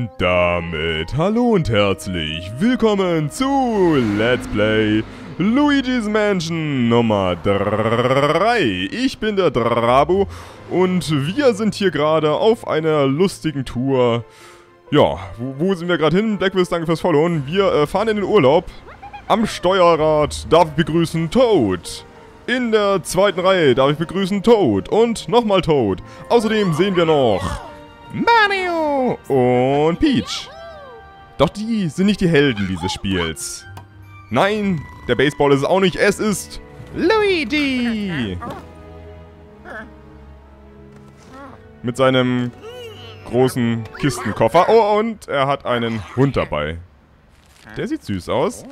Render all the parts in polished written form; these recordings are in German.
Und damit hallo und herzlich willkommen zu Let's Play Luigi's Mansion Nummer 3. Ich bin der Drabu und wir sind hier gerade auf einer lustigen Tour. Ja, wo sind wir gerade hin? Blacklist, danke fürs Followen. Wir fahren in den Urlaub. Am Steuerrad darf ich begrüßen Toad. In der zweiten Reihe darf ich begrüßen Toad und nochmal Toad. Außerdem sehen wir noch Mario und Peach. Doch die sind nicht die Helden dieses Spiels. Nein, der Baseball ist es auch nicht. Es ist Luigi. Mit seinem großen Kistenkoffer. Oh, und er hat einen Hund dabei. Der sieht süß aus.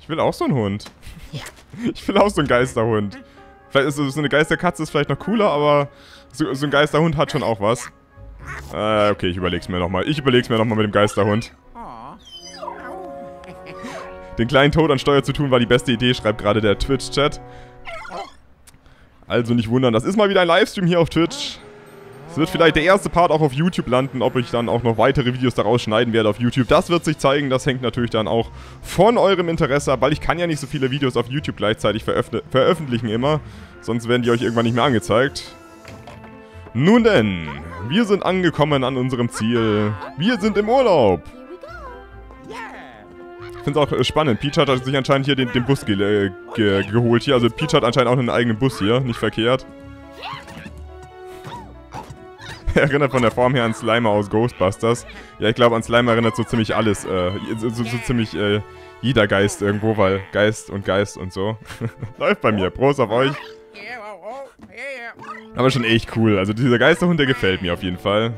Ich will auch so einen Hund. Ich will auch so einen Geisterhund. Vielleicht ist so eine Geisterkatze ist vielleicht noch cooler, aber so ein Geisterhund hat schon auch was. Okay, ich überleg's mir nochmal. Ich überleg's mir nochmal mit dem Geisterhund. Den kleinen Toad an Steuer zu tun war die beste Idee, schreibt gerade der Twitch-Chat. Also nicht wundern, das ist mal wieder ein Livestream hier auf Twitch. Es wird vielleicht der erste Part auch auf YouTube landen, ob ich dann auch noch weitere Videos daraus schneiden werde auf YouTube. Das wird sich zeigen, das hängt natürlich dann auch von eurem Interesse ab, weil ich kann ja nicht so viele Videos auf YouTube gleichzeitig veröffentlichen immer. Sonst werden die euch irgendwann nicht mehr angezeigt. Nun denn, wir sind angekommen an unserem Ziel. Wir sind im Urlaub. Ich finde es auch spannend. Peach hat sich anscheinend hier den Bus geholt hier. Also Peach hat anscheinend auch einen eigenen Bus hier. Nicht verkehrt. Erinnert von der Form her an Slimer aus Ghostbusters. Ja, ich glaube, an Slimer erinnert so ziemlich alles. So ziemlich jeder Geist irgendwo, weil Geist und so. Läuft bei mir. Prost auf euch. Aber schon echt cool. Also dieser Geisterhund, der gefällt mir auf jeden Fall.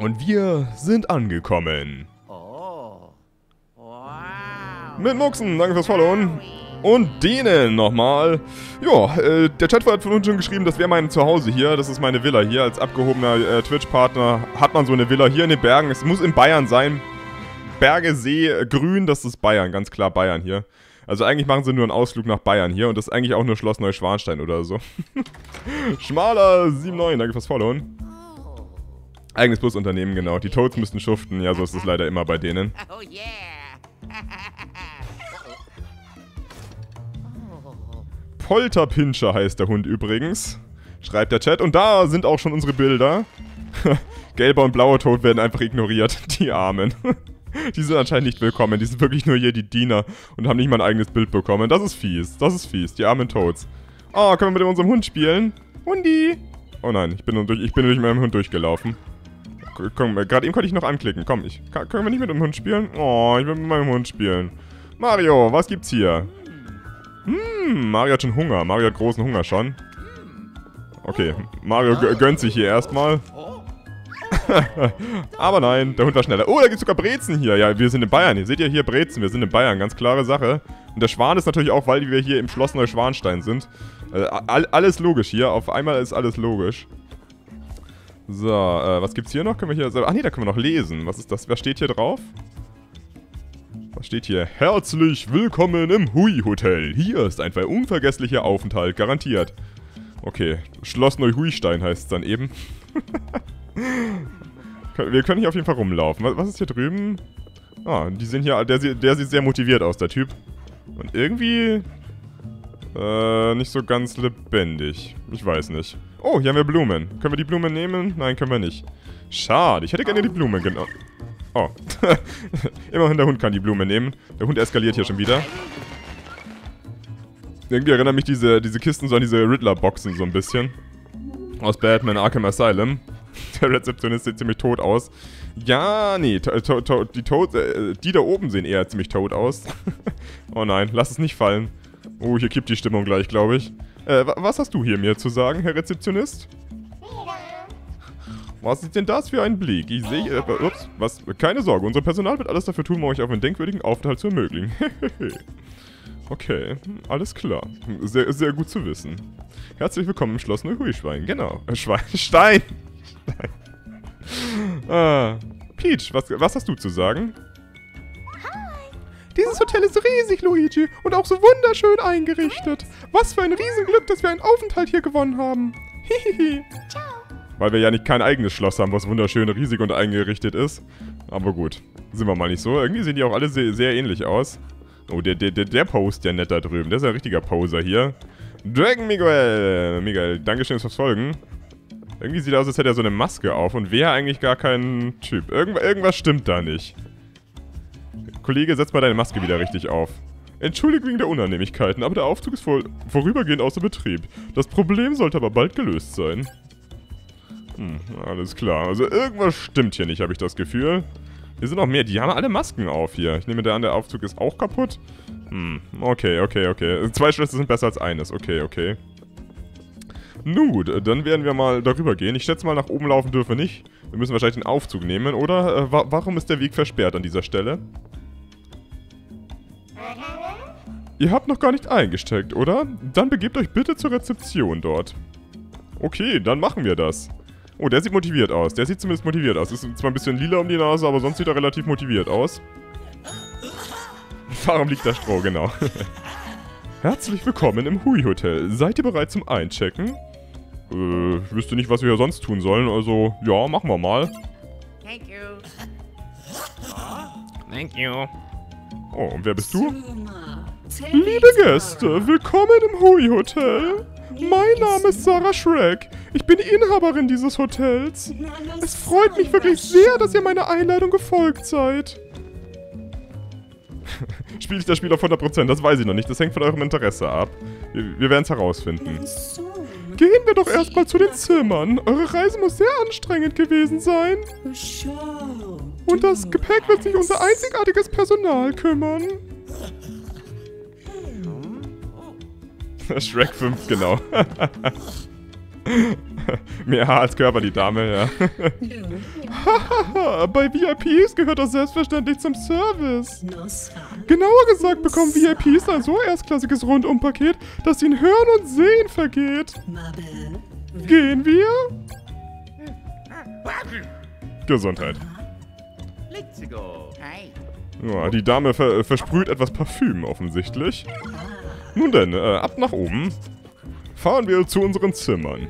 Und wir sind angekommen. Oh. Wow. Mit Muxen, danke fürs Followen. Und denen nochmal. Ja, der Chat hat von uns schon geschrieben, das wäre mein Zuhause hier. Das ist meine Villa hier. Als abgehobener Twitch-Partner hat man so eine Villa hier in den Bergen. Es muss in Bayern sein. Berge, See, Grün, das ist Bayern. Ganz klar Bayern hier. Also eigentlich machen sie nur einen Ausflug nach Bayern hier und das ist eigentlich auch nur Schloss Neuschwanstein oder so. Schmaler 79, danke fürs Followen. Eigenes Busunternehmen, genau. Die Toads müssten schuften, ja, so ist es leider immer bei denen. Polterpinscher heißt der Hund übrigens, schreibt der Chat. Und da sind auch schon unsere Bilder. Gelber und blauer Toad werden einfach ignoriert, die Armen. Die sind anscheinend nicht willkommen. Die sind wirklich nur hier die Diener und haben nicht mal ein eigenes Bild bekommen. Das ist fies. Das ist fies. Die armen Toads. Oh, können wir mit unserem Hund spielen? Hundi! Oh nein, ich bin durch meinen Hund durchgelaufen. Komm, gerade eben konnte ich noch anklicken. Komm, können wir nicht mit dem Hund spielen? Oh, ich will mit meinem Hund spielen. Mario, was gibt's hier? Mario hat schon Hunger. Mario hat großen Hunger schon. Okay, Mario gönnt sich hier erstmal. Aber nein, der Hund war schneller. Oh, da gibt's sogar Brezen hier. Ja, wir sind in Bayern. Seht ihr hier Brezen? Wir sind in Bayern. Ganz klare Sache. Und der Schwan ist natürlich auch, weil wir hier im Schloss Neuschwanstein sind. Alles logisch hier. Auf einmal ist alles logisch. So, was gibt's hier noch? Können wir hier... Ach nee, da können wir noch lesen. Was ist das? Was steht hier drauf? Was steht hier? Herzlich willkommen im Hui-Hotel. Hier ist ein unvergesslicher Aufenthalt garantiert. Okay, Schloss Neuschwanstein heißt es dann eben. Wir können hier auf jeden Fall rumlaufen. Was ist hier drüben? Ah, die sind hier... Der sieht sehr motiviert aus, der Typ. Und irgendwie... nicht so ganz lebendig. Ich weiß nicht. Oh, hier haben wir Blumen. Können wir die Blumen nehmen? Nein, können wir nicht. Schade, ich hätte gerne die Blumen genommen. Oh. Immerhin, der Hund kann die Blumen nehmen. Der Hund eskaliert hier schon wieder. Irgendwie erinnern mich diese Kisten so an diese Riddler-Boxen so ein bisschen. Aus Batman Arkham Asylum. Der Rezeptionist sieht ziemlich tot aus. Ja, nee, die da oben sehen eher ziemlich tot aus. Oh nein, lass es nicht fallen. Oh, hier kippt die Stimmung gleich, glaube ich. Was hast du hier mir zu sagen, Herr Rezeptionist? Was ist denn das für ein Blick? Ich sehe... ups, was? Keine Sorge, unser Personal wird alles dafür tun, um euch auf einen denkwürdigen Aufenthalt zu ermöglichen. Okay, alles klar. Sehr, sehr gut zu wissen. Herzlich willkommen im Schloss Neuschwanstein. Genau. Schweinstein! Peach, was hast du zu sagen? Hi. Dieses Hotel ist riesig, Luigi, und auch so wunderschön eingerichtet. Was für ein Riesenglück, dass wir einen Aufenthalt hier gewonnen haben. Hihihi. Ciao. Weil wir ja nicht kein eigenes Schloss haben, was wunderschön, riesig und eingerichtet ist. Aber gut, sind wir mal nicht so. Irgendwie sehen die auch alle sehr ähnlich aus. Oh, der Post, der nett da drüben. Der ist ein richtiger Poser hier. Dragon Miguel! Miguel, dankeschön fürs Folgen. Irgendwie sieht er aus, als hätte er so eine Maske auf und wäre eigentlich gar kein Typ. Irgendwas stimmt da nicht. Kollege, setz mal deine Maske wieder richtig auf. Entschuldigung wegen der Unannehmlichkeiten, aber der Aufzug ist vorübergehend außer Betrieb. Das Problem sollte aber bald gelöst sein. Hm, alles klar. Also irgendwas stimmt hier nicht, habe ich das Gefühl. Hier sind noch mehr. Die haben alle Masken auf hier. Ich nehme da an, der Aufzug ist auch kaputt. Hm, okay. Also zwei Schlösser sind besser als eines. Okay. Nun gut, dann werden wir mal darüber gehen. Ich schätze mal, nach oben laufen dürfen wir nicht. Wir müssen wahrscheinlich den Aufzug nehmen, oder? Warum ist der Weg versperrt an dieser Stelle? Ihr habt noch gar nicht eingesteckt, oder? Dann begebt euch bitte zur Rezeption dort. Okay, dann machen wir das. Oh, der sieht motiviert aus. Der sieht zumindest motiviert aus. Ist zwar ein bisschen lila um die Nase, aber sonst sieht er relativ motiviert aus. Warum liegt da Stroh, genau? Herzlich willkommen im Hui-Hotel. Seid ihr bereit zum Einchecken? Ich wüsste nicht, was wir hier sonst tun sollen, also ja, machen wir mal. Thank you. Thank you. Oh, und wer bist du? Liebe Gäste, willkommen im Hui-Hotel. Mein Name ist Sarah Shrek. Ich bin die Inhaberin dieses Hotels. Es freut mich wirklich sehr, dass ihr meiner Einladung gefolgt seid. Spiele ich das Spiel auf 100%? Das weiß ich noch nicht. Das hängt von eurem Interesse ab. Wir werden es herausfinden. Gehen wir doch erstmal zu den Zimmern. Eure Reise muss sehr anstrengend gewesen sein. Und das Gepäck wird sich um unser einzigartiges Personal kümmern. Shrek 5, genau. Mehr Haar als Körper, die Dame, ja. Hahaha, bei VIPs gehört das selbstverständlich zum Service. Genauer gesagt bekommen VIPs ein so erstklassiges Rundumpaket, dass ihnen Hören und Sehen vergeht. Gehen wir? Gesundheit. Ja, die Dame versprüht etwas Parfüm offensichtlich. Nun denn, ab nach oben. Fahren wir zu unseren Zimmern.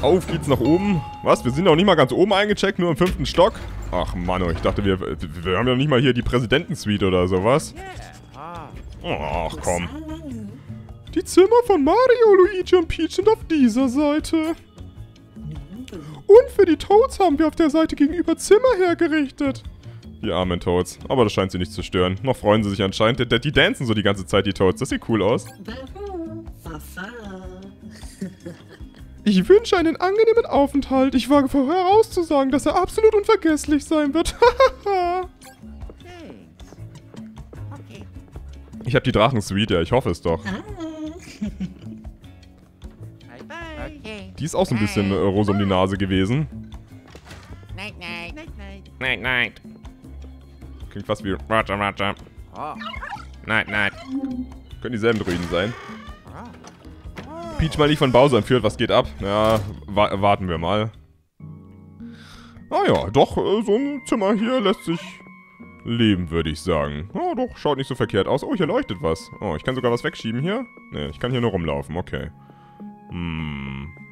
Auf geht's nach oben. Was? Wir sind noch nicht mal ganz oben eingecheckt, nur im 5. Stock? Ach Mann, ich dachte, wir haben ja nicht mal hier die Präsidentensuite oder sowas. Ach komm. Die Zimmer von Mario, Luigi und Peach sind auf dieser Seite. Und für die Toads haben wir auf der Seite gegenüber Zimmer hergerichtet. Die armen Toads. Aber das scheint sie nicht zu stören. Noch freuen sie sich anscheinend. Die dancen so die ganze Zeit, die Toads. Das sieht cool aus. Ich wünsche einen angenehmen Aufenthalt. Ich wage vorauszusagen, dass er absolut unvergesslich sein wird. Ich habe die Drachensuite, ja, ich hoffe es doch. Die ist auch so ein bisschen rosa um die Nase gewesen. Night, night. Night, night. Night, night. Klingt fast wie Roger, Roger. Oh. Night, night. Können dieselben Druiden sein. Peach mal nicht von Bowser entführt, was geht ab? Ja, warten wir mal. Ah ja, doch, so ein Zimmer hier lässt sich leben, würde ich sagen. Oh, doch, schaut nicht so verkehrt aus. Oh, hier leuchtet was. Oh, ich kann sogar was wegschieben hier. Ne, ich kann hier nur rumlaufen, okay.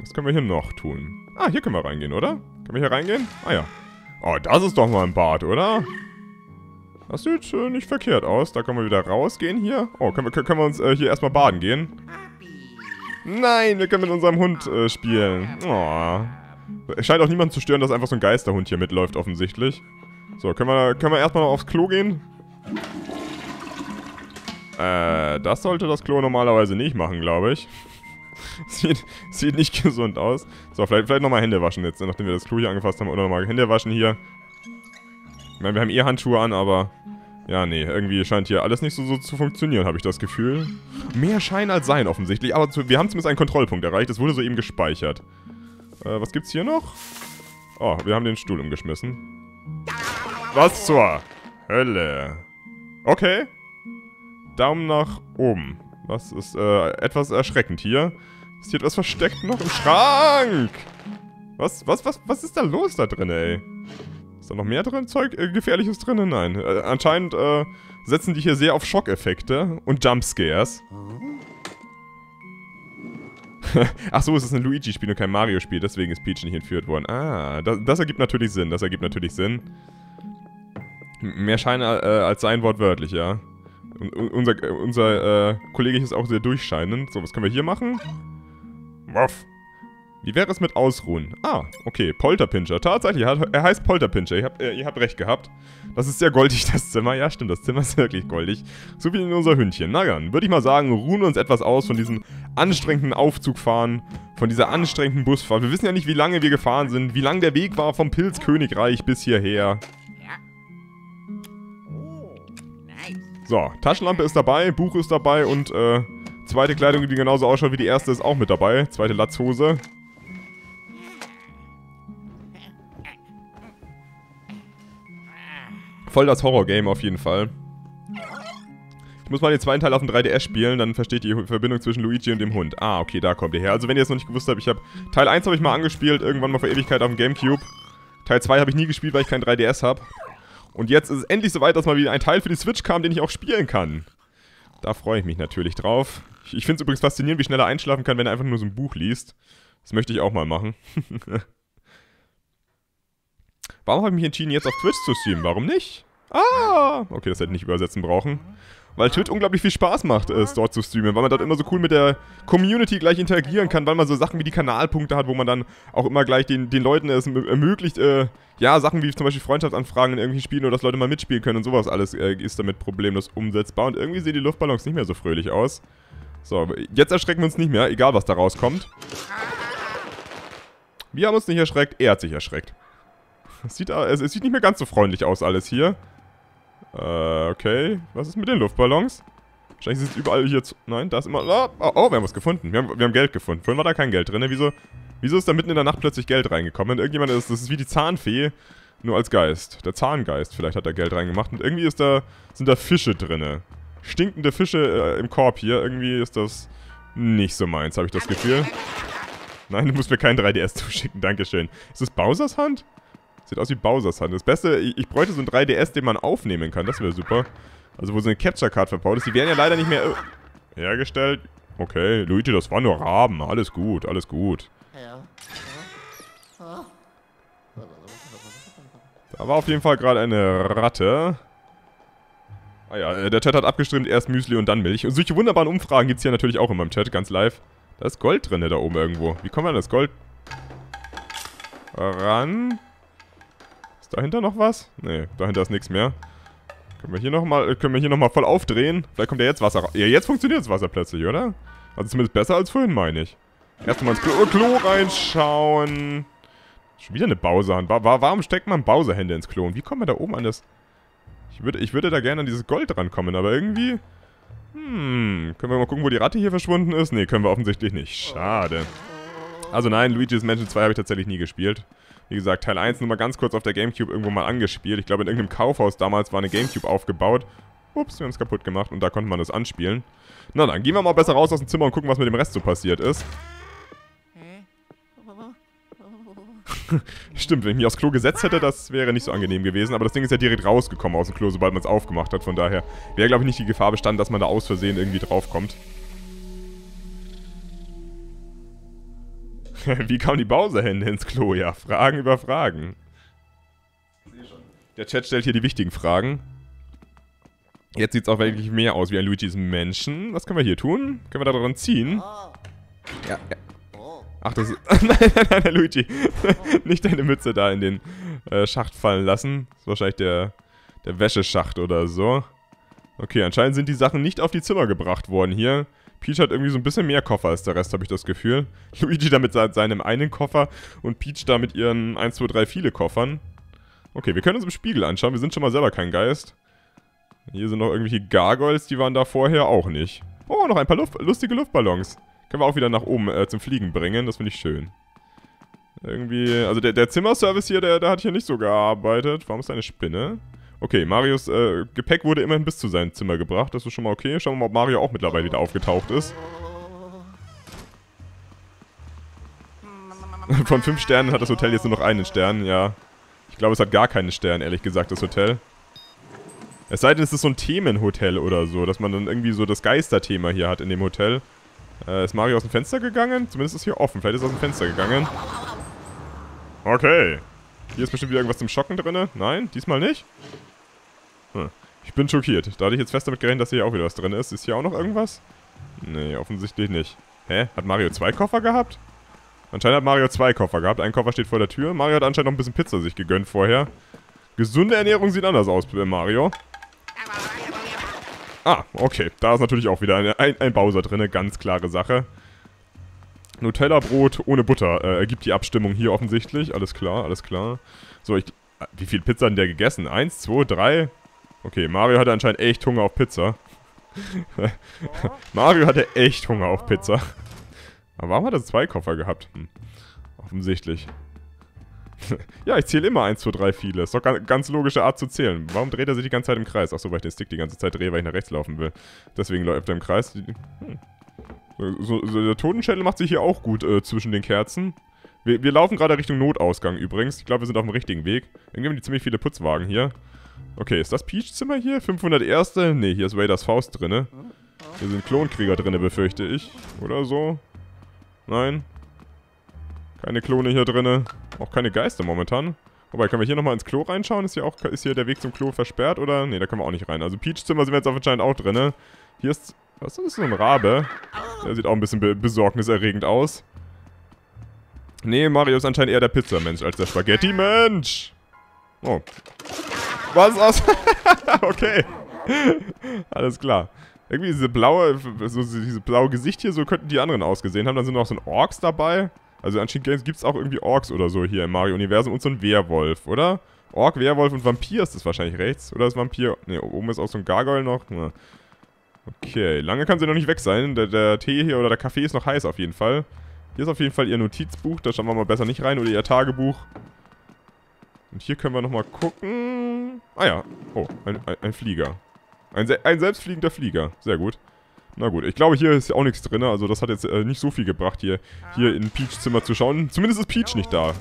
Was können wir hier noch tun? Ah, hier können wir reingehen, oder? Können wir hier reingehen? Ah ja. Oh, das ist doch mal ein Bad, oder? Das sieht nicht verkehrt aus. Da können wir wieder rausgehen hier. Oh, können wir uns hier erstmal baden gehen? Nein, wir können mit unserem Hund spielen. Oh. Es scheint auch niemanden zu stören, dass einfach so ein Geisterhund hier mitläuft offensichtlich. So, können wir erstmal noch aufs Klo gehen? Das sollte das Klo normalerweise nicht machen, glaube ich. Sieht nicht gesund aus. So, vielleicht nochmal Hände waschen jetzt, nachdem wir das Klo hier angefasst haben. Oder nochmal Hände waschen hier. Ich meine, wir haben eh Handschuhe an, aber... Ja, nee, irgendwie scheint hier alles nicht so zu funktionieren, habe ich das Gefühl. Mehr Schein als Sein offensichtlich. Aber wir haben zumindest einen Kontrollpunkt erreicht. Das wurde soeben gespeichert. Was gibt's hier noch? Oh, wir haben den Stuhl umgeschmissen. Was zur Hölle? Okay. Daumen nach oben. Das ist etwas erschreckend hier. Ist hier etwas versteckt noch im Schrank? Was ist da los da drin, ey? Ist da noch mehr drin? Zeug Gefährliches drin? Nein. Anscheinend setzen die hier sehr auf Schockeffekte und Jumpscares. Ach so, es ist ein Luigi-Spiel und kein Mario-Spiel, deswegen ist Peach nicht entführt worden. Ah, das ergibt natürlich Sinn, das ergibt natürlich Sinn. Mehr Schein als sein wortwörtlich, ja. Und unser Kollege ist auch sehr durchscheinend. So, was können wir hier machen? Wuff. Wie wäre es mit Ausruhen? Ah, okay, Polterpinscher. Tatsächlich, er heißt Polterpinscher. Ihr habt recht gehabt. Das ist sehr goldig, das Zimmer. Ja, stimmt, das Zimmer ist wirklich goldig. So wie in unser Hündchen. Na dann, würde ich mal sagen, ruhen uns etwas aus von diesem anstrengenden Aufzugfahren, von dieser anstrengenden Busfahrt. Wir wissen ja nicht, wie lange wir gefahren sind, wie lang der Weg war vom Pilzkönigreich bis hierher. So, Taschenlampe ist dabei, Buch ist dabei und zweite Kleidung, die genauso ausschaut wie die erste, ist auch mit dabei. Zweite Latzhose. Voll das Horror-Game auf jeden Fall. Ich muss mal den zweiten Teil auf dem 3DS spielen, dann versteht ihr die Verbindung zwischen Luigi und dem Hund. Ah, okay, da kommt ihr her. Also wenn ihr es noch nicht gewusst habt, ich habe Teil 1 habe ich mal angespielt, irgendwann mal vor Ewigkeit auf dem Gamecube. Teil 2 habe ich nie gespielt, weil ich kein 3DS habe. Und jetzt ist es endlich soweit, dass mal wieder ein Teil für die Switch kam, den ich auch spielen kann. Da freue ich mich natürlich drauf. Ich finde es übrigens faszinierend, wie schnell er einschlafen kann, wenn er einfach nur so ein Buch liest. Das möchte ich auch mal machen. Warum habe ich mich entschieden, jetzt auf Twitch zu streamen? Warum nicht? Ah! Okay, das hätte ich nicht übersetzen brauchen. Weil Twitch unglaublich viel Spaß macht, es dort zu streamen. Weil man dort immer so cool mit der Community gleich interagieren kann. Weil man so Sachen wie die Kanalpunkte hat, wo man dann auch immer gleich den Leuten es ermöglicht, ja, Sachen wie zum Beispiel Freundschaftsanfragen in irgendwelchen Spielen oder dass Leute mal mitspielen können und sowas alles ist damit problemlos umsetzbar. Und irgendwie sehen die Luftballons nicht mehr so fröhlich aus. So, jetzt erschrecken wir uns nicht mehr, egal was da rauskommt. Wir haben uns nicht erschreckt, er hat sich erschreckt. Es sieht nicht mehr ganz so freundlich aus alles hier. Okay. Was ist mit den Luftballons? Wahrscheinlich sind es überall hier zu... Nein, da ist immer... Oh, wir haben was gefunden. Wir haben Geld gefunden. Vorhin war da kein Geld drin. Wieso ist da mitten in der Nacht plötzlich Geld reingekommen? Und irgendjemand ist... Das ist wie die Zahnfee, nur als Geist. Der Zahngeist. Vielleicht hat er Geld reingemacht. Und irgendwie sind da Fische drin. Stinkende Fische im Korb hier. Irgendwie ist das nicht so meins, habe ich das Gefühl. Nein, du musst mir kein 3DS zuschicken. Dankeschön. Ist das Bowsers Hand? Sieht aus wie Bowsers Hand. Das Beste, ich bräuchte so ein 3DS, den man aufnehmen kann. Das wäre super. Also wo so eine Capture-Card verbaut ist. Die werden ja leider nicht mehr hergestellt. Okay, Luigi, das waren nur Raben. Alles gut, alles gut. Da war auf jeden Fall gerade eine Ratte. Ah ja, der Chat hat abgestimmt, erst Müsli und dann Milch. Und solche wunderbaren Umfragen gibt es hier natürlich auch immer im Chat, ganz live. Da ist Gold drin, da oben irgendwo. Wie kommen wir an das Gold ran? Dahinter noch was? Ne, dahinter ist nichts mehr. Können wir hier nochmal voll aufdrehen? Vielleicht kommt ja jetzt Wasser raus. Ja, jetzt funktioniert das Wasser plötzlich, oder? Also zumindest besser als vorhin, meine ich. Erstmal ins Klo reinschauen. Schon wieder eine Bowserhand. Warum steckt man Bowserhände ins Klo? Und wie kommt man da oben an das... Ich würde da gerne an dieses Gold rankommen, aber irgendwie... Können wir mal gucken, wo die Ratte hier verschwunden ist? Ne, können wir offensichtlich nicht. Schade. Also nein, Luigi's Mansion 2 habe ich tatsächlich nie gespielt. Wie gesagt, Teil 1 nur mal ganz kurz auf der Gamecube irgendwo mal angespielt. Ich glaube, in irgendeinem Kaufhaus damals war eine Gamecube aufgebaut. Ups, wir haben es kaputt gemacht und da konnte man das anspielen. Na dann, gehen wir mal besser raus aus dem Zimmer und gucken, was mit dem Rest so passiert ist. Stimmt, wenn ich mich aufs Klo gesetzt hätte, das wäre nicht so angenehm gewesen. Aber das Ding ist ja direkt rausgekommen aus dem Klo, sobald man es aufgemacht hat. Von daher wäre, glaube ich, nicht die Gefahr bestanden, dass man da aus Versehen irgendwie draufkommt. Wie kamen die Bowser-Hände ins Klo? Ja, Fragen über Fragen. Der Chat stellt hier die wichtigen Fragen. Jetzt sieht es auch wirklich mehr aus wie ein Luigi's Mansion. Was können wir hier tun? Können wir da dran ziehen? Ja, ja. Ach, das ist... nein, Herr Luigi. Nicht deine Mütze da in den Schacht fallen lassen. Das ist wahrscheinlich der Wäscheschacht oder so. Okay, anscheinend sind die Sachen nicht auf die Zimmer gebracht worden hier. Peach hat irgendwie so ein bisschen mehr Koffer als der Rest, habe ich das Gefühl. Luigi da mit seinem einen Koffer und Peach da mit ihren 1, 2, 3 viele Koffern. Okay, wir können uns im Spiegel anschauen. Wir sind schon mal selber kein Geist. Hier sind noch irgendwelche Gargoyles, die waren da vorher auch nicht. Oh, noch ein paar lustige Luftballons. Können wir auch wieder nach oben zum Fliegen bringen. Das finde ich schön. Irgendwie, also der Zimmerservice hier, der hat hier nicht so gearbeitet. Warum ist da eine Spinne? Okay, Marios Gepäck wurde immerhin bis zu seinem Zimmer gebracht. Das ist schon mal okay. Schauen wir mal, ob Mario auch mittlerweile wieder aufgetaucht ist. Von 5 Sternen hat das Hotel jetzt nur noch einen Stern, ja. Ich glaube, es hat gar keinen Stern, ehrlich gesagt, das Hotel. Es sei denn, es ist so ein Themenhotel oder so, dass man dann irgendwie so das Geisterthema hier hat in dem Hotel. Ist Mario aus dem Fenster gegangen? Zumindest ist hier offen. Vielleicht ist er aus dem Fenster gegangen. Okay. Hier ist bestimmt wieder irgendwas zum Schocken drin. Nein, diesmal nicht. Hm. Ich bin schockiert. Da hatte ich jetzt fest damit gerechnet, dass hier auch wieder was drin ist. Ist hier auch noch irgendwas? Nee, offensichtlich nicht. Hä? Hat Mario 2 Koffer gehabt? Anscheinend hat Mario 2 Koffer gehabt. Ein Koffer steht vor der Tür. Mario hat anscheinend noch ein bisschen Pizza sich gegönnt vorher. Gesunde Ernährung sieht anders aus bei Mario. Ah, okay. Da ist natürlich auch wieder ein Bowser drin. Ganz klare Sache. Nutella-Brot ohne Butter ergibt die Abstimmung hier offensichtlich. Alles klar, alles klar. So, wie viel Pizza hat denn der gegessen? 1, 2, 3... Okay, Mario hatte anscheinend echt Hunger auf Pizza. Mario hatte echt Hunger auf Pizza. Aber warum hat er 2 Koffer gehabt? Hm. Offensichtlich. Ja, ich zähle immer 1, 2, 3 viele. Ist doch ganz logische Art zu zählen. Warum dreht er sich die ganze Zeit im Kreis? Achso, weil ich den Stick die ganze Zeit drehe, weil ich nach rechts laufen will. Deswegen läuft er im Kreis. Hm. So, der Totenschädel macht sich hier auch gut zwischen den Kerzen. Wir laufen gerade Richtung Notausgang übrigens. Ich glaube, wir sind auf dem richtigen Weg. Irgendwie haben die ziemlich viele Putzwagen hier. Okay, ist das Peach-Zimmer hier? 501. Ne, hier ist Raiders Faust drinne. Hier sind Klonkrieger drinne, befürchte ich. Oder so. Nein. Keine Klone hier drinne. Auch keine Geister momentan. Wobei, können wir hier nochmal ins Klo reinschauen? Ist hier der Weg zum Klo versperrt, oder? Ne, da können wir auch nicht rein. Also Peach-Zimmer sind wir jetzt anscheinend auch drinne. Hier ist... Was ist das für ein Rabe? Der sieht auch ein bisschen besorgniserregend aus. Ne, Mario ist anscheinend eher der Pizzamensch als der Spaghetti-Mensch. Oh. Was aus? Okay. Alles klar. Irgendwie dieses blaue Gesicht hier, so könnten die anderen ausgesehen haben. Dann sind noch so ein Orks dabei. Also anscheinend gibt es auch irgendwie Orks oder so hier im Mario-Universum und so ein Werwolf, oder? Ork, Werwolf und Vampir ist das wahrscheinlich rechts. Oder ist Vampir... Ne, oben ist auch so ein Gargoyle noch. Na. Okay, lange kann sie noch nicht weg sein. Der Tee hier oder der Kaffee ist noch heiß auf jeden Fall. Hier ist auf jeden Fall ihr Notizbuch. Da schauen wir mal besser nicht rein. Oder ihr Tagebuch. Und hier können wir nochmal gucken... Ah ja, oh, ein Flieger. Ein selbstfliegender Flieger, sehr gut. Na gut, ich glaube hier ist ja auch nichts drin, also das hat jetzt nicht so viel gebracht, hier in Peach Zimmer zu schauen. Zumindest ist Peach nicht da.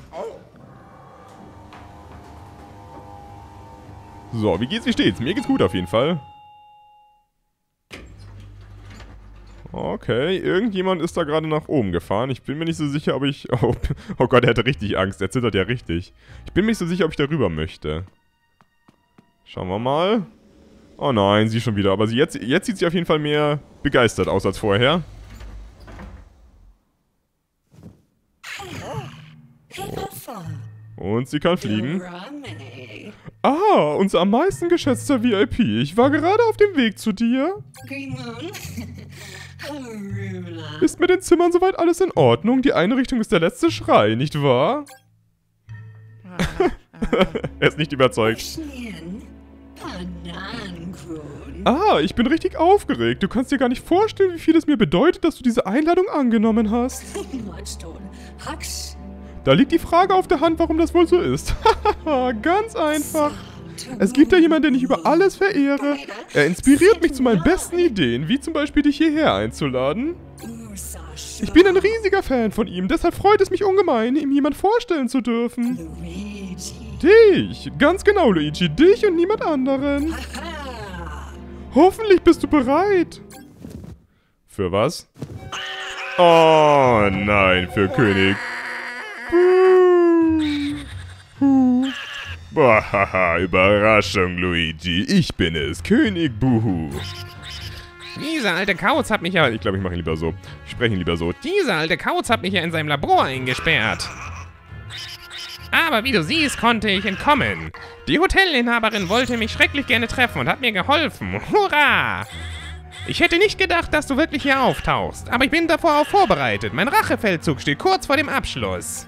So, wie geht's, wie steht's? Mir geht's gut auf jeden Fall. Okay, irgendjemand ist da gerade nach oben gefahren. Ich bin mir nicht so sicher, ob ich... Oh Gott, er hatte richtig Angst, er zittert ja richtig. Ich bin mir nicht so sicher, ob ich da rüber möchte. Schauen wir mal. Oh nein, sie schon wieder. Aber jetzt sieht sie auf jeden Fall mehr begeistert aus als vorher. Oh. Und sie kann fliegen. Ah, unser am meisten geschätzter VIP. Ich war gerade auf dem Weg zu dir. Ist mit den Zimmern soweit alles in Ordnung? Die Einrichtung ist der letzte Schrei, nicht wahr? Er ist nicht überzeugt. Ah, ich bin richtig aufgeregt. Du kannst dir gar nicht vorstellen, wie viel es mir bedeutet, dass du diese Einladung angenommen hast. Da liegt die Frage auf der Hand, warum das wohl so ist. Haha, ganz einfach. Es gibt ja jemanden, den ich über alles verehre. Er inspiriert mich zu meinen besten Ideen, wie zum Beispiel dich hierher einzuladen. Ich bin ein riesiger Fan von ihm, deshalb freut es mich ungemein, ihm jemand vorstellen zu dürfen. Dich! Ganz genau, Luigi. Dich und niemand anderen. Hoffentlich bist du bereit. Für was? Oh nein, für König. Boah, Überraschung, Luigi. Ich bin es, König Buhu. Dieser alte Kauz hat mich ja... Ich glaube, ich mache ihn lieber so. Ich spreche ihn lieber so. Dieser alte Kauz hat mich ja in seinem Labor eingesperrt. Aber wie du siehst, konnte ich entkommen. Die Hotelinhaberin wollte mich schrecklich gerne treffen und hat mir geholfen. Hurra! Ich hätte nicht gedacht, dass du wirklich hier auftauchst, aber ich bin davor auch vorbereitet. Mein Rachefeldzug steht kurz vor dem Abschluss.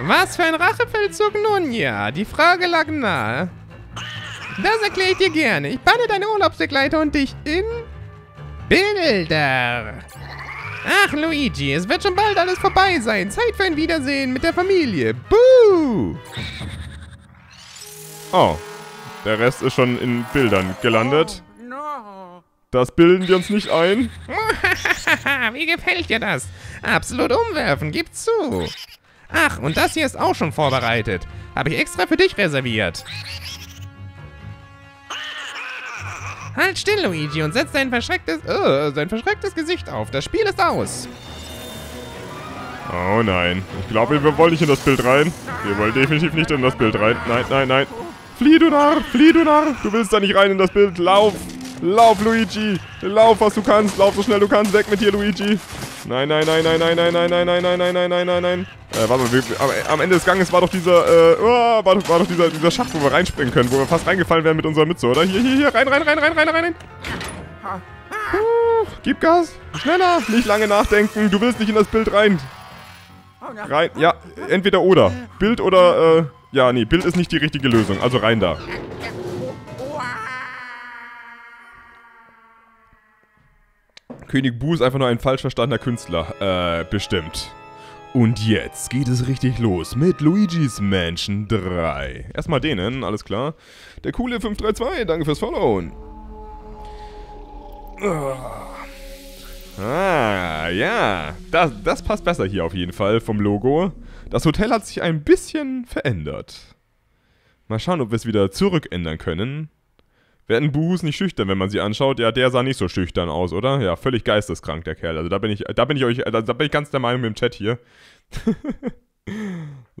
Was für ein Rachefeldzug nun, ja? Die Frage lag nahe. Das erkläre ich dir gerne. Ich banne deine Urlaubsbegleiter und dich in... Bilder. Ach, Luigi, es wird schon bald alles vorbei sein. Zeit für ein Wiedersehen mit der Familie. Buh! Oh, der Rest ist schon in Bildern gelandet. Das bilden wir uns nicht ein. Wie gefällt dir das? Absolut umwerfen, gib zu. Ach, und das hier ist auch schon vorbereitet. Habe ich extra für dich reserviert. Halt still, Luigi, und setz sein verschrecktes Gesicht auf. Das Spiel ist aus. Oh nein. Ich glaube, wir wollen nicht in das Bild rein. Wir wollen definitiv nicht in das Bild rein. Nein, nein, nein. Flieh, du Narr! Flieh, du Narr! Du willst da nicht rein in das Bild. Lauf! Lauf, Luigi! Lauf, was du kannst! Lauf so schnell du kannst! Weg mit dir, Luigi! Nein, nein, nein, nein, nein, nein, nein, nein, nein, nein, nein, nein, nein, nein, nein. Warte mal, am Ende des Ganges war doch dieser Schacht, wo wir reinspringen können, wo wir fast reingefallen wären mit unserer Mütze, oder? Hier, hier, hier, rein, rein, rein, rein, rein, rein! Gib Gas! Schneller! Nicht lange nachdenken! Du willst nicht in das Bild rein! Rein, ja, entweder oder. Bild oder, ja, nee, Bild ist nicht die richtige Lösung, also rein da. König Buhu ist einfach nur ein falsch verstandener Künstler. Bestimmt. Und jetzt geht es richtig los mit Luigi's Mansion 3. Erstmal denen, alles klar. Der coole 532, danke fürs Followen. Ah, ja. Das passt besser hier auf jeden Fall vom Logo. Das Hotel hat sich ein bisschen verändert. Mal schauen, ob wir es wieder zurückändern können. Werden Buhus nicht schüchtern, wenn man sie anschaut? Ja, der sah nicht so schüchtern aus, oder? Ja, völlig geisteskrank, der Kerl. Also da bin ich ganz der Meinung mit dem Chat hier.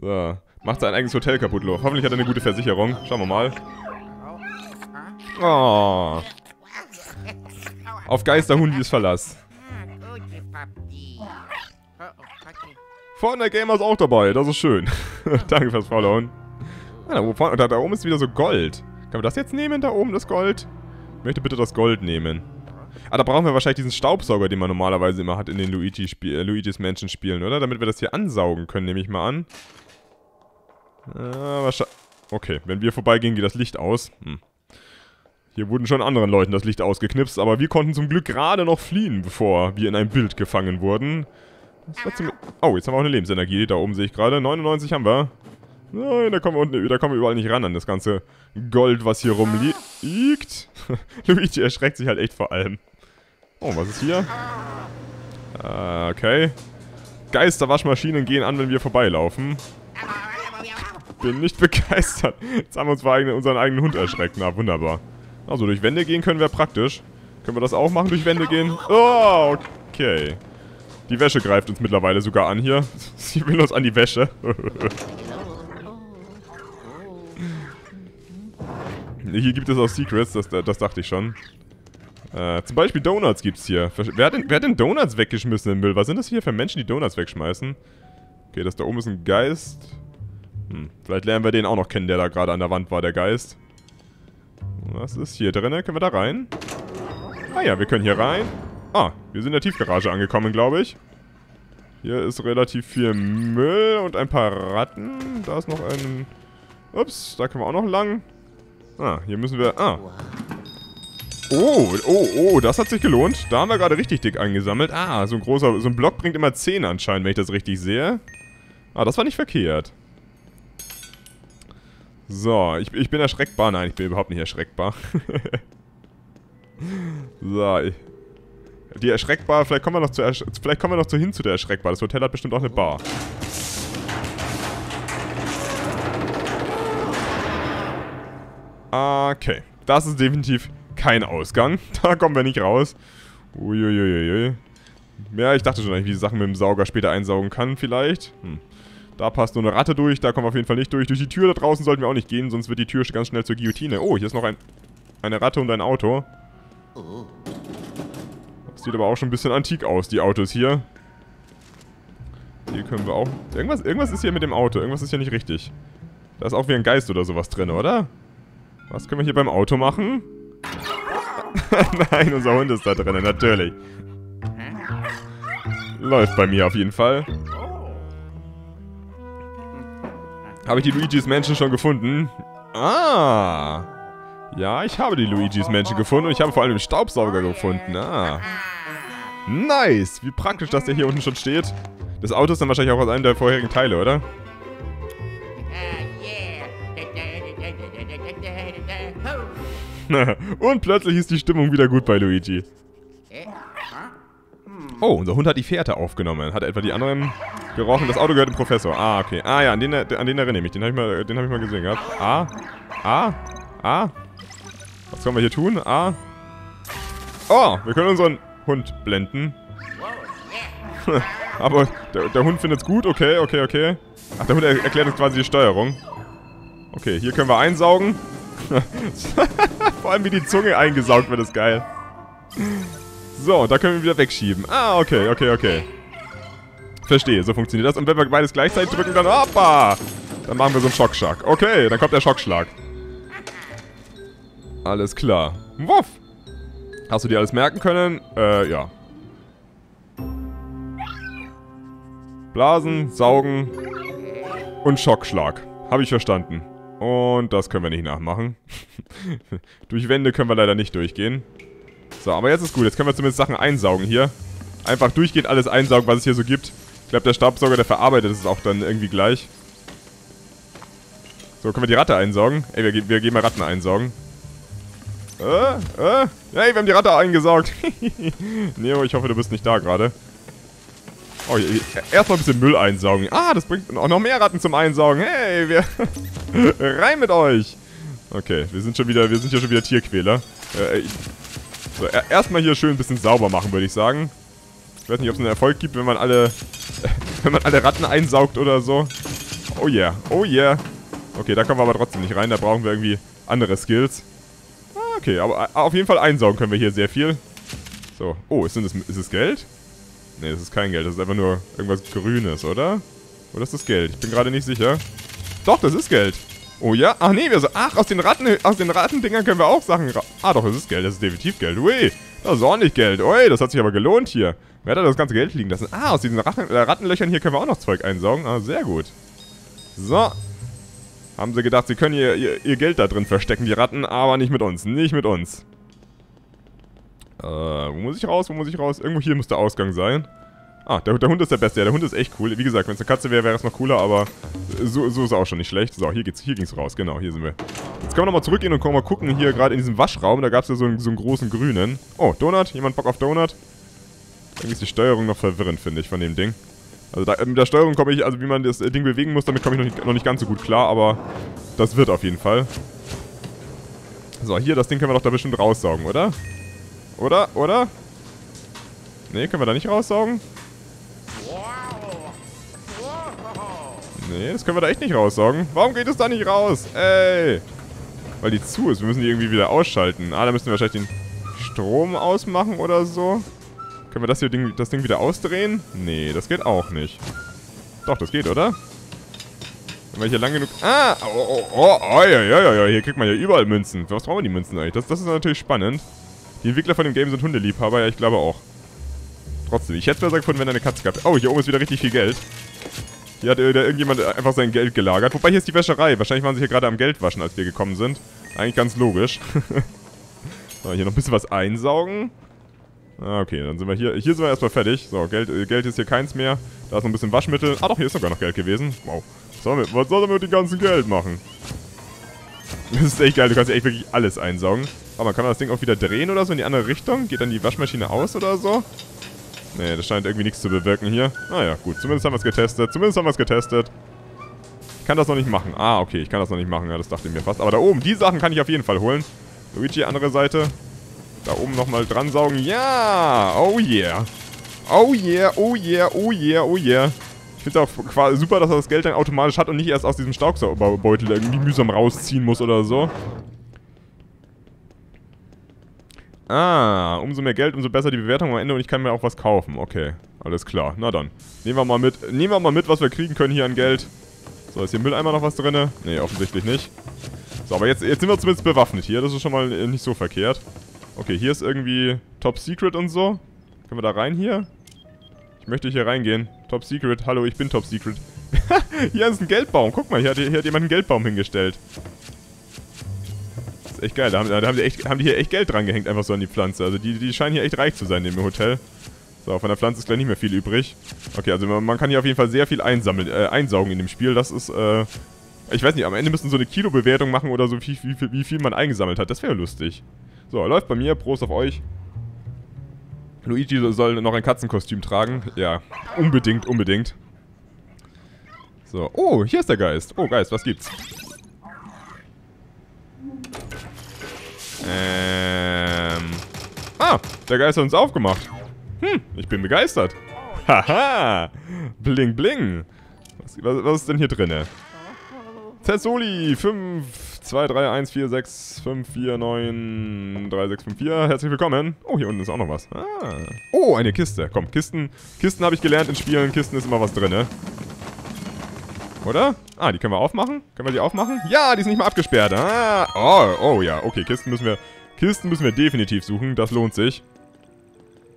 So. Macht sein eigenes Hotel kaputt, Loch. Hoffentlich hat er eine gute Versicherung. Schauen wir mal. Oh. Auf Geisterhundi ist Verlass. Fortnite Gamer ist auch dabei, das ist schön. Danke fürs Followen. Ah, da oben ist wieder so Gold. Können wir das jetzt nehmen, da oben, das Gold? Ich möchte bitte das Gold nehmen. Ah, da brauchen wir wahrscheinlich diesen Staubsauger, den man normalerweise immer hat in den Luigi's Mansion Spielen, oder? Damit wir das hier ansaugen können, nehme ich mal an. Wahrscheinlich. Okay, wenn wir vorbeigehen, geht das Licht aus. Hm. Hier wurden schon anderen Leuten das Licht ausgeknipst, aber wir konnten zum Glück gerade noch fliehen, bevor wir in ein Bild gefangen wurden. Oh, jetzt haben wir auch eine Lebensenergie, da oben sehe ich gerade. 99 haben wir. Nein, da kommen wir überall nicht ran an das ganze Gold, was hier rumliegt. Luigi erschreckt sich halt echt vor allem. Oh, was ist hier? Okay. Geisterwaschmaschinen gehen an, wenn wir vorbeilaufen. Bin nicht begeistert. Jetzt haben wir uns unseren eigenen Hund erschreckt. Na, wunderbar. Also, durch Wände gehen können wir praktisch. Können wir das auch machen, durch Wände gehen? Oh, okay. Die Wäsche greift uns mittlerweile sogar an hier. Sie will uns an die Wäsche. Hier gibt es auch Secrets, das dachte ich schon. Zum Beispiel Donuts gibt's hier. Wer hat denn Donuts weggeschmissen im Müll? Was sind das hier für Menschen, die Donuts wegschmeißen? Okay, das da oben ist ein Geist. Hm, vielleicht lernen wir den auch noch kennen, der da gerade an der Wand war, der Geist. Was ist hier drin? Können wir da rein? Ah ja, wir können hier rein. Ah, wir sind in der Tiefgarage angekommen, glaube ich. Hier ist relativ viel Müll und ein paar Ratten. Da ist noch ein... Ups, da können wir auch noch lang... Ah, hier müssen wir... Ah. Oh, oh, oh, das hat sich gelohnt. Da haben wir gerade richtig dick eingesammelt. Ah, so ein Block bringt immer 10 anscheinend, wenn ich das richtig sehe. Ah, das war nicht verkehrt. So, ich bin erschreckbar. Nein, ich bin überhaupt nicht erschreckbar. So, die erschreckbar, vielleicht kommen wir noch hin zu der erschreckbar. Das Hotel hat bestimmt auch eine Bar. Okay, das ist definitiv kein Ausgang. Da kommen wir nicht raus. Uiuiuiui. Ja, ich dachte schon, dass ich die Sachen mit dem Sauger später einsaugen kann, vielleicht. Hm. Da passt nur eine Ratte durch, da kommen wir auf jeden Fall nicht durch. Durch die Tür da draußen sollten wir auch nicht gehen, sonst wird die Tür ganz schnell zur Guillotine. Oh, hier ist noch eine Ratte und ein Auto. Das sieht aber auch schon ein bisschen antik aus, die Autos hier. Hier können wir auch... Irgendwas ist hier mit dem Auto, irgendwas ist hier nicht richtig. Da ist auch wie ein Geist oder sowas drin, oder? Was können wir hier beim Auto machen? Nein, unser Hund ist da drinnen, natürlich. Läuft bei mir auf jeden Fall. Habe ich die Luigi's Mansion schon gefunden? Ah! Ja, ich habe die Luigi's Mansion gefunden und ich habe vor allem den Staubsauger gefunden. Ah! Nice! Wie praktisch, dass der hier unten schon steht. Das Auto ist dann wahrscheinlich auch aus einem der vorherigen Teile, oder? Und plötzlich ist die Stimmung wieder gut bei Luigi. Oh, unser Hund hat die Fährte aufgenommen. Hat er etwa die anderen gerochen? Das Auto gehört dem Professor. Ah, okay. Ah ja, an den erinnere ich mich. Den hab ich mal gesehen gehabt. Ah. Ah. Ah. Was können wir hier tun? Ah. Oh, wir können unseren Hund blenden. Aber der Hund findet's gut. Okay, okay, okay. Ach, der Hund erklärt uns quasi die Steuerung. Okay, hier können wir einsaugen. Vor allem wie die Zunge eingesaugt wird, ist geil. So, da können wir wieder wegschieben. Ah, okay, okay, okay. Verstehe, so funktioniert das. Und wenn wir beides gleichzeitig drücken, dann... Hoppa! Dann machen wir so einen Schockschlag. Okay, dann kommt der Schockschlag. Alles klar. Wuff! Hast du dir alles merken können? Ja. Blasen, saugen und Schockschlag. Habe ich verstanden. Und das können wir nicht nachmachen. Durch Wände können wir leider nicht durchgehen. So, aber jetzt ist gut. Jetzt können wir zumindest Sachen einsaugen hier. Einfach durchgehend alles einsaugen, was es hier so gibt. Ich glaube, der Staubsauger, der verarbeitet es auch dann irgendwie gleich. So, können wir die Ratte einsaugen? Ey, wir gehen mal Ratten einsaugen. Hey, wir haben die Ratte eingesaugt. Neo, ich hoffe, du bist nicht da gerade. Oh, erstmal ein bisschen Müll einsaugen. Ah, das bringt auch noch mehr Ratten zum Einsaugen. Hey, wir... Rein mit euch! Okay, wir sind hier schon wieder Tierquäler. So, erstmal hier schön ein bisschen sauber machen, würde ich sagen. Ich weiß nicht, ob es einen Erfolg gibt, wenn man alle... wenn man alle Ratten einsaugt oder so. Oh yeah, oh yeah. Okay, da kommen wir aber trotzdem nicht rein. Da brauchen wir irgendwie andere Skills. Okay, aber auf jeden Fall einsaugen können wir hier sehr viel. So. Oh, ist es Geld? Ne, das ist kein Geld, das ist einfach nur irgendwas Grünes, oder? Oder ist das Geld? Ich bin gerade nicht sicher. Doch, das ist Geld. Oh ja? Ach nee, ach, aus den Rattendingern können wir auch Sachen... Ah doch, das ist Geld, das ist definitiv Geld. Ui, das ist ordentlich Geld. Ui, das hat sich aber gelohnt hier. Wer hat da das ganze Geld liegen lassen? Ah, aus diesen Rattenlöchern hier können wir auch noch Zeug einsaugen. Ah, sehr gut. So. Haben sie gedacht, sie können ihr Geld da drin verstecken, die Ratten, aber nicht mit uns. Nicht mit uns. Wo muss ich raus? Wo muss ich raus? Irgendwo hier muss der Ausgang sein. Ah, der Hund ist der Beste. Ja, der Hund ist echt cool. Wie gesagt, wenn es eine Katze wäre, wäre es noch cooler, aber so ist auch schon nicht schlecht. So, hier ging's raus. Genau, hier sind wir. Jetzt können wir nochmal zurückgehen und können mal gucken, hier gerade in diesem Waschraum. Da gab es ja so einen großen grünen. Oh, Donut? Jemand Bock auf Donut? Irgendwie ist die Steuerung noch verwirrend, finde ich, von dem Ding. Also mit der Steuerung komme ich, also wie man das Ding bewegen muss, damit komme ich noch nicht ganz so gut klar, aber das wird auf jeden Fall. So, hier, das Ding können wir doch da bestimmt raussaugen, oder? Oder? Nee, können wir da nicht raussaugen? Nee, das können wir da echt nicht raussaugen. Warum geht es da nicht raus? Ey! Weil die zu ist. Wir müssen die irgendwie wieder ausschalten. Ah, da müssen wir wahrscheinlich den Strom ausmachen oder so. Können wir das Ding wieder ausdrehen? Nee, das geht auch nicht. Doch, das geht, oder? Wenn wir hier lang genug... Ah! Oh, hier kriegt man ja überall Münzen. Was brauchen wir die Münzen eigentlich? Das ist natürlich spannend. Die Entwickler von dem Game sind Hundeliebhaber, ja, ich glaube auch. Trotzdem, ich hätte es besser gefunden, wenn er eine Katze gab. Oh, hier oben ist wieder richtig viel Geld. Hier hat da irgendjemand einfach sein Geld gelagert. Wobei, hier ist die Wäscherei. Wahrscheinlich waren sie hier gerade am Geld waschen, als wir gekommen sind. Eigentlich ganz logisch. So, hier noch ein bisschen was einsaugen. Ah, okay, dann sind wir hier. Hier sind wir erstmal fertig. So, Geld ist hier keins mehr. Da ist noch ein bisschen Waschmittel. Ah doch, hier ist sogar noch Geld gewesen. Wow. Was soll man mit dem ganzen Geld machen? Das ist echt geil, du kannst ja echt wirklich alles einsaugen. Aber kann man das Ding auch wieder drehen oder so in die andere Richtung? Geht dann die Waschmaschine aus oder so? Nee, das scheint irgendwie nichts zu bewirken hier. Naja, gut, zumindest haben wir es getestet. Ich kann das noch nicht machen. Ah, okay, ich kann das noch nicht machen. Ja, das dachte ich mir fast. Aber da oben, die Sachen kann ich auf jeden Fall holen. Luigi, andere Seite. Da oben nochmal dran saugen. Ja! Oh yeah! Oh yeah, oh yeah, oh yeah, oh yeah. Ich finde es auch quasi super, dass er das Geld dann automatisch hat und nicht erst aus diesem Staubsaugerbeutel irgendwie mühsam rausziehen muss oder so. Ah, umso mehr Geld, umso besser die Bewertung am Ende und ich kann mir auch was kaufen. Okay, alles klar. Na dann. Nehmen wir mal mit, was wir kriegen können hier an Geld. So, ist hier im Mülleimer noch was drin? Nee, offensichtlich nicht. So, aber jetzt sind wir zumindest bewaffnet hier. Das ist schon mal nicht so verkehrt. Okay, hier ist irgendwie Top Secret und so. Können wir da rein hier? Ich möchte hier reingehen. Top Secret. Hallo, ich bin Top Secret. Hier ist ein Geldbaum. Guck mal, hier hat jemand einen Geldbaum hingestellt. Das ist echt geil. Da haben die hier echt Geld dran gehängt, einfach so an die Pflanze. Also die scheinen hier echt reich zu sein, neben dem Hotel. So, von der Pflanze ist gleich nicht mehr viel übrig. Okay, also man kann hier auf jeden Fall sehr viel einsaugen in dem Spiel. Das ist, ich weiß nicht, am Ende müssen so eine Kilo-Bewertung machen oder so, wie viel man eingesammelt hat. Das wäre lustig. So, läuft bei mir. Prost auf euch. Luigi soll noch ein Katzenkostüm tragen. Ja, unbedingt, unbedingt. So, oh, hier ist der Geist. Oh, Geist, was gibt's? Ah, der Geist hat uns aufgemacht. Hm, ich bin begeistert. Haha, bling, bling. Was ist denn hier drinne? Tessoli, 5231465493654. Herzlich willkommen. Oh, hier unten ist auch noch was. Ah. Oh, eine Kiste. Komm, Kisten habe ich gelernt in Spielen. Kisten ist immer was drinne. Oder? Ah, die können wir aufmachen. Können wir die aufmachen? Ja, die ist nicht mal abgesperrt. Ah. Oh, oh ja. Okay, Kisten müssen wir definitiv suchen. Das lohnt sich.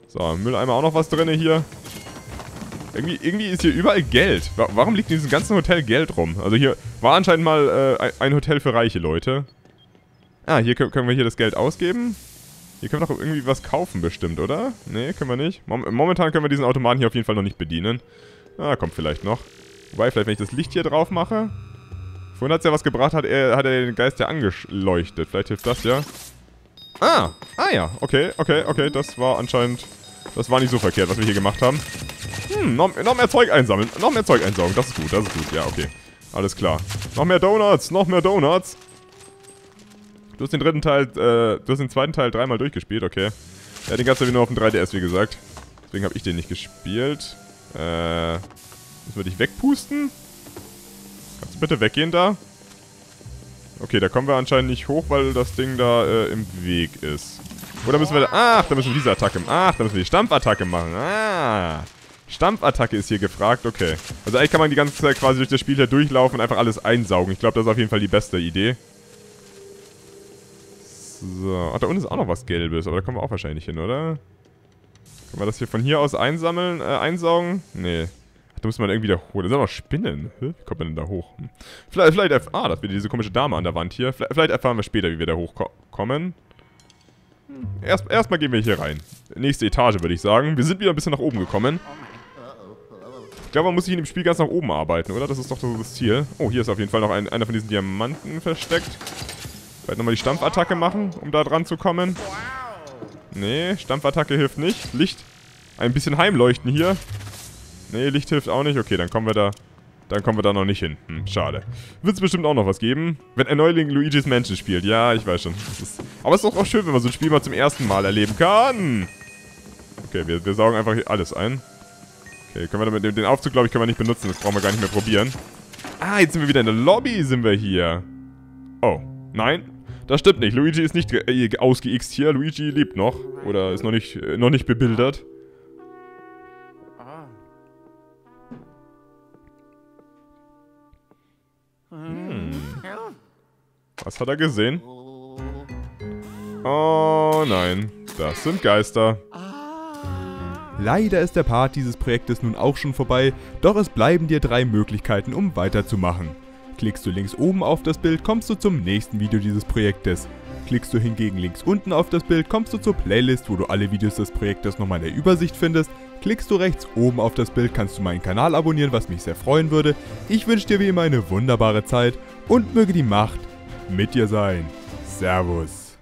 So, Mülleimer auch noch was drinne hier. Irgendwie ist hier überall Geld. Warum liegt in diesem ganzen Hotel Geld rum? Also hier war anscheinend mal ein Hotel für reiche Leute. Ah, hier können wir hier das Geld ausgeben. Hier können wir doch irgendwie was kaufen bestimmt, oder? Nee, können wir nicht. Momentan können wir diesen Automaten hier auf jeden Fall noch nicht bedienen. Ah, kommt vielleicht noch. Wobei, vielleicht wenn ich das Licht hier drauf mache. Vorhin hat es ja was gebracht, hat er den Geist ja angeleuchtet. Vielleicht hilft das ja. Ah ja. Okay. Das war anscheinend... Das war nicht so verkehrt, was wir hier gemacht haben. Hm, noch mehr Zeug einsammeln. Noch mehr Zeug einsaugen. Das ist gut. Ja, okay. Alles klar. Noch mehr Donuts. Du hast den dritten Teil, du hast den zweiten Teil dreimal durchgespielt, okay. Ja, den gab's ja wieder nur auf dem 3DS, wie gesagt. Deswegen habe ich den nicht gespielt. Müssen wir dich wegpusten? Kannst du bitte weggehen da? Okay, da kommen wir anscheinend nicht hoch, weil das Ding da im Weg ist. Oder müssen wir da... Ach, da müssen wir diese Attacke... Ach, da müssen wir die Stampfattacke machen. Ah... Stampfattacke ist hier gefragt, okay. Also eigentlich kann man die ganze Zeit quasi durch das Spiel hier durchlaufen und einfach alles einsaugen. Ich glaube, das ist auf jeden Fall die beste Idee. So, ach, da unten ist auch noch was Gelbes, aber da kommen wir auch wahrscheinlich hin, oder? Können wir das hier von hier aus einsammeln, einsaugen? Nee. Ach, da muss man irgendwie da hoch. Da sind noch Spinnen. Wie kommt man denn da hoch? Vielleicht das wird diese komische Dame an der Wand hier. Vielleicht erfahren wir später, wie wir da hochkommen. Erstmal gehen wir hier rein. Nächste Etage, würde ich sagen. Wir sind wieder ein bisschen nach oben gekommen. Ich glaube, man muss sich in dem Spiel ganz nach oben arbeiten, oder? Das ist doch das Ziel. Oh, hier ist auf jeden Fall noch einer von diesen Diamanten versteckt. Vielleicht nochmal die Stampfattacke machen, um da dran zu kommen. Nee, Stampfattacke hilft nicht. Licht. Ein bisschen heimleuchten hier. Nee, Licht hilft auch nicht. Okay, dann kommen wir da... Dann kommen wir da noch nicht hin. Hm, schade. Wird es bestimmt auch noch was geben, wenn ein Neuling Luigi's Mansion spielt. Ja, ich weiß schon. Aber es ist doch auch schön, wenn man so ein Spiel mal zum ersten Mal erleben kann. Okay, wir saugen einfach hier alles ein. Okay, können wir damit den Aufzug, glaube ich, können wir nicht benutzen. Das brauchen wir gar nicht mehr probieren. Ah, jetzt sind wir wieder in der Lobby, sind wir hier. Oh, nein. Das stimmt nicht. Luigi ist nicht ausgeixt hier. Luigi lebt noch. Oder ist noch nicht bebildert. Was hat er gesehen? Oh nein, das sind Geister. Leider ist der Part dieses Projektes nun auch schon vorbei, doch es bleiben dir 3 Möglichkeiten, um weiterzumachen. Klickst du links oben auf das Bild, kommst du zum nächsten Video dieses Projektes. Klickst du hingegen links unten auf das Bild, kommst du zur Playlist, wo du alle Videos des Projektes nochmal in der Übersicht findest. Klickst du rechts oben auf das Bild, kannst du meinen Kanal abonnieren, was mich sehr freuen würde. Ich wünsche dir wie immer eine wunderbare Zeit und möge die Macht mit dir sein. Servus.